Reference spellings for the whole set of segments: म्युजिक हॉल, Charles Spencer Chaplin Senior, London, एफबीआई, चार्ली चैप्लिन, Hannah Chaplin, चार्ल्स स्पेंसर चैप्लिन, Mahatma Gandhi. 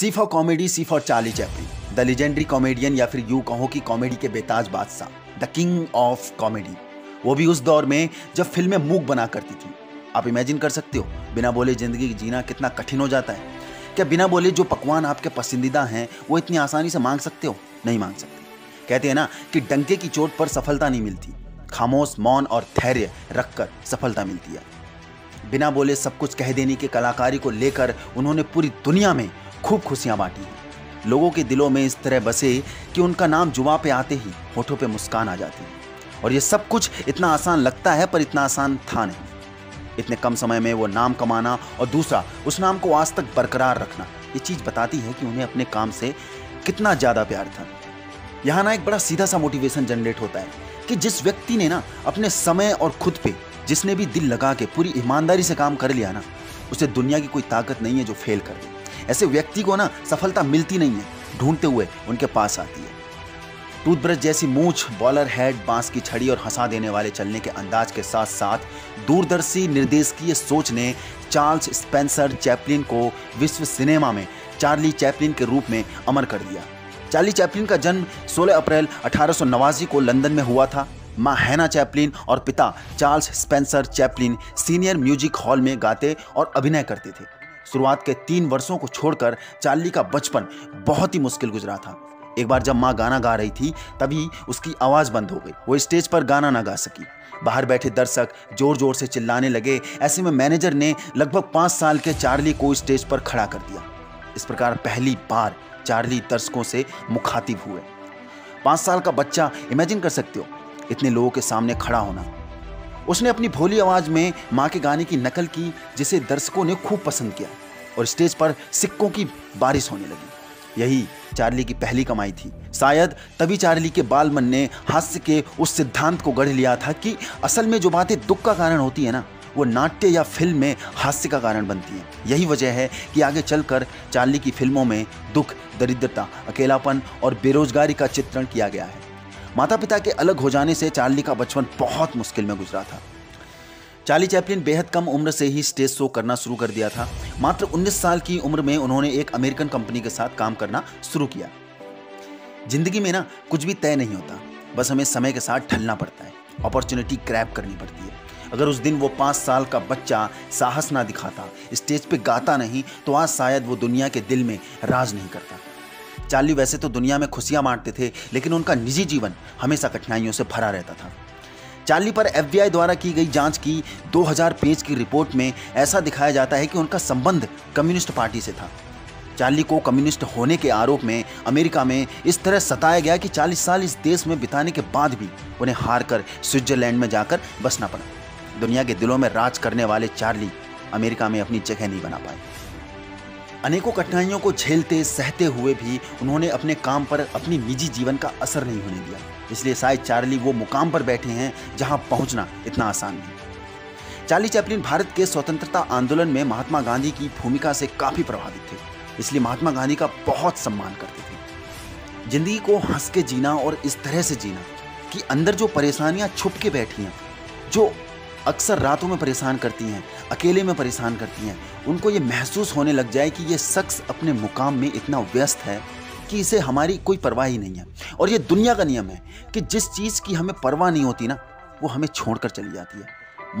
C for comedy, C for Charlie Chaplin, the legendary comedian या फिर यूं कहो कि कॉमेडी के बेताज बादशाह, द किंग ऑफ कॉमेडी। वो भी उस दौर में जब फिल्में मूक बना करती थी। आप इमेजिन कर सकते हो बिना बोले ज़िंदगी जीना कितना कठिन हो जाता है। क्या बिना बोले जो पकवान आपके पसंदीदा हैं वो इतनी आसानी से मांग सकते हो? नहीं मांग सकते। कहते हैं ना कि डंके की चोट पर सफलता नहीं मिलती, खामोश मौन और धैर्य रखकर सफलता मिलती है। बिना बोले सब कुछ कह देने की कलाकारी को लेकर उन्होंने पूरी दुनिया में खूब खुशियाँ बांटी हैं। लोगों के दिलों में इस तरह बसे कि उनका नाम जुबां पे आते ही होठों पे मुस्कान आ जाती है। और ये सब कुछ इतना आसान लगता है, पर इतना आसान था नहीं। इतने कम समय में वो नाम कमाना और दूसरा उस नाम को आज तक बरकरार रखना, ये चीज़ बताती है कि उन्हें अपने काम से कितना ज़्यादा प्यार था। यहाँ ना एक बड़ा सीधा सा मोटिवेशन जनरेट होता है कि जिस व्यक्ति ने ना अपने समय और खुद पे जिसने भी दिल लगा के पूरी ईमानदारी से काम कर लिया ना, उसे दुनिया की कोई ताकत नहीं है जो फेल कर दे। ऐसे व्यक्ति को ना सफलता मिलती नहीं है, ढूंढते हुए उनके पास आती है। टूथब्रश जैसी मूछ, बॉलर हेड, बांस की छड़ी और हंसा देने वाले चलने के अंदाज के साथ साथ दूरदर्शी निर्देशकीय सोच ने चार्ल्स स्पेंसर चैप्लिन को विश्व सिनेमा में चार्ली चैप्लिन के रूप में अमर कर दिया। चार्ली चैप्लिन का जन्म 16 अप्रैल 1889 को लंदन में हुआ था। माँ हैना चैप्लिन और पिता चार्ल्स स्पेंसर चैप्लिन senior music hall में गाते और अभिनय करते थे। शुरुआत के 3 वर्षों को छोड़कर चार्ली का बचपन बहुत ही मुश्किल गुजरा था। एक बार जब माँ गाना गा रही थी तभी उसकी आवाज़ बंद हो गई, वो स्टेज पर गाना ना गा सकी। बाहर बैठे दर्शक जोर जोर से चिल्लाने लगे। ऐसे में मैनेजर ने लगभग 5 साल के चार्ली को स्टेज पर खड़ा कर दिया। इस प्रकार पहली बार चार्ली दर्शकों से मुखातिब हुए। 5 साल का बच्चा, इमेजिन कर सकते हो इतने लोगों के सामने खड़ा होना। उसने अपनी भोली आवाज़ में माँ के गाने की नकल की, जिसे दर्शकों ने खूब पसंद किया और स्टेज पर सिक्कों की बारिश होने लगी। यही चार्ली की पहली कमाई थी। शायद तभी चार्ली के बाल मन ने हास्य के उस सिद्धांत को गढ़ लिया था कि असल में जो बातें दुख का कारण होती है ना, वो नाट्य या फिल्म में हास्य का कारण बनती है। यही वजह है कि आगे चलकर चार्ली की फिल्मों में दुख, दरिद्रता, अकेलापन और बेरोजगारी का चित्रण किया गया है। माता पिता के अलग हो जाने से चार्ली का बचपन बहुत मुश्किल में गुजरा था। चार्ली चैप्लिन बेहद कम उम्र से ही स्टेज शो करना शुरू कर दिया था। मात्र 19 साल की उम्र में उन्होंने एक अमेरिकन कंपनी के साथ काम करना शुरू किया। जिंदगी में ना कुछ भी तय नहीं होता, बस हमें समय के साथ ढलना पड़ता है, अपॉर्चुनिटी ग्रैब करनी पड़ती है। अगर उस दिन वो 5 साल का बच्चा साहस ना दिखाता, स्टेज पे गाता नहीं, तो आज शायद वो दुनिया के दिल में राज नहीं करता। चार्ली वैसे तो दुनिया में खुशियाँ बांटते थे, लेकिन उनका निजी जीवन हमेशा कठिनाइयों से भरा रहता था। चार्ली पर एफबीआई द्वारा की गई जांच की 2000 पेज की रिपोर्ट में ऐसा दिखाया जाता है कि उनका संबंध कम्युनिस्ट पार्टी से था। चार्ली को कम्युनिस्ट होने के आरोप में अमेरिका में इस तरह सताया गया कि 40 साल इस देश में बिताने के बाद भी उन्हें हार कर स्विट्जरलैंड में जाकर बसना पड़ा। दुनिया के दिलों में राज करने वाले चार्ली अमेरिका में अपनी जगह नहीं बना पाए। अनेकों कठिनाइयों को झेलते सहते हुए भी उन्होंने अपने काम पर अपनी निजी जीवन का असर नहीं होने दिया। इसलिए शायद चार्ली वो मुकाम पर बैठे हैं जहां पहुंचना इतना आसान नहीं। चार्ली चैप्लिन भारत के स्वतंत्रता आंदोलन में महात्मा गांधी की भूमिका से काफ़ी प्रभावित थे, इसलिए महात्मा गांधी का बहुत सम्मान करते थे। जिंदगी को हंस के जीना और इस तरह से जीना कि अंदर जो परेशानियाँ छुप के बैठी हैं, जो अक्सर रातों में परेशान करती हैं, अकेले में परेशान करती हैं, उनको ये महसूस होने लग जाए कि ये शख्स अपने मुकाम में इतना व्यस्त है कि इसे हमारी कोई परवाह ही नहीं है। और ये दुनिया का नियम है कि जिस चीज़ की हमें परवाह नहीं होती ना, वो हमें छोड़कर चली जाती है।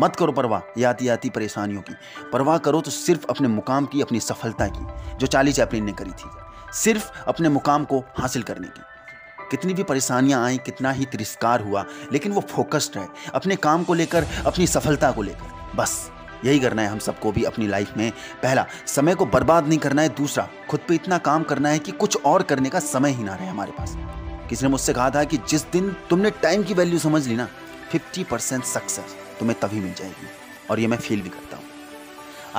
मत करो परवाह आती आती परेशानियों की, परवाह करो तो सिर्फ अपने मुकाम की, अपनी सफलता की, जो चार्ली चैप्लिन ने करी थी, सिर्फ अपने मुकाम को हासिल करने की। कितनी भी परेशानियां आईं, कितना ही तिरस्कार हुआ, लेकिन वो फोकस्ड रहे अपने काम को लेकर, अपनी सफलता को लेकर। बस यही करना है हम सबको भी अपनी लाइफ में। पहला, समय को बर्बाद नहीं करना है। दूसरा, खुद पे इतना काम करना है कि कुछ और करने का समय ही ना रहे हमारे पास। किसी ने मुझसे कहा था कि जिस दिन तुमने टाइम की वैल्यू समझ ली ना, 50% सक्सेस तुम्हें तभी मिल जाएगी। और ये मैं फील भी करता हूँ।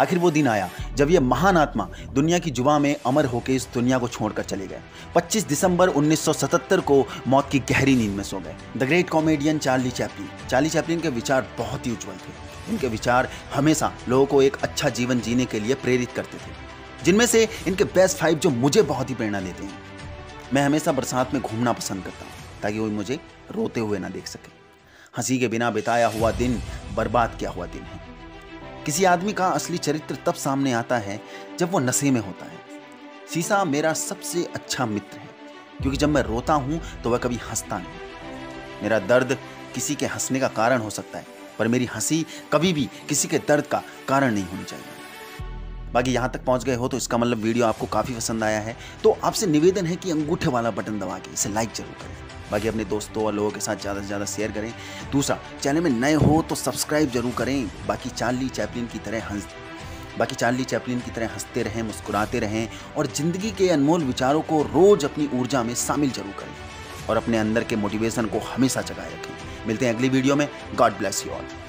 आखिर वो दिन आया जब ये महान आत्मा दुनिया की जुबां में अमर होकर इस दुनिया को छोड़कर चले गए। 25 दिसंबर 1977 को मौत की गहरी नींद में सो गए। The great comedian चार्ली चैप्लिन। चार्ली चैप्लिन के विचार बहुत ही उज्जवल थे। इनके विचार हमेशा लोगों को एक अच्छा जीवन जीने के लिए प्रेरित करते थे, जिनमें से इनके बेस्ट 5 जो मुझे बहुत ही प्रेरणा देते हैं। मैं हमेशा बरसात में घूमना पसंद करता हूँ ताकि वो मुझे रोते हुए ना देख सके। हंसी के बिना बिताया हुआ दिन बर्बाद किया हुआ दिन है। किसी आदमी का असली चरित्र तब सामने आता है जब वो नशे में होता है। शीशा मेरा सबसे अच्छा मित्र है, क्योंकि जब मैं रोता हूँ तो वह कभी हंसता नहीं। मेरा दर्द किसी के हंसने का कारण हो सकता है, पर मेरी हंसी कभी भी किसी के दर्द का कारण नहीं होनी चाहिए। बाकी यहाँ तक पहुँच गए हो तो इसका मतलब वीडियो आपको काफ़ी पसंद आया है, तो आपसे निवेदन है कि अंगूठे वाला बटन दबा के इसे लाइक जरूर करें। बाकी अपने दोस्तों और लोगों के साथ ज़्यादा से ज़्यादा शेयर करें। दूसरा, चैनल में नए हो तो सब्सक्राइब जरूर करें। बाकी चार्ली चैप्लिन की तरह हंसते रहें, मुस्कुराते रहें और ज़िंदगी के अनमोल विचारों को रोज़ अपनी ऊर्जा में शामिल जरूर करें और अपने अंदर के मोटिवेशन को हमेशा जगाए रखें। मिलते हैं अगली वीडियो में। God bless you all.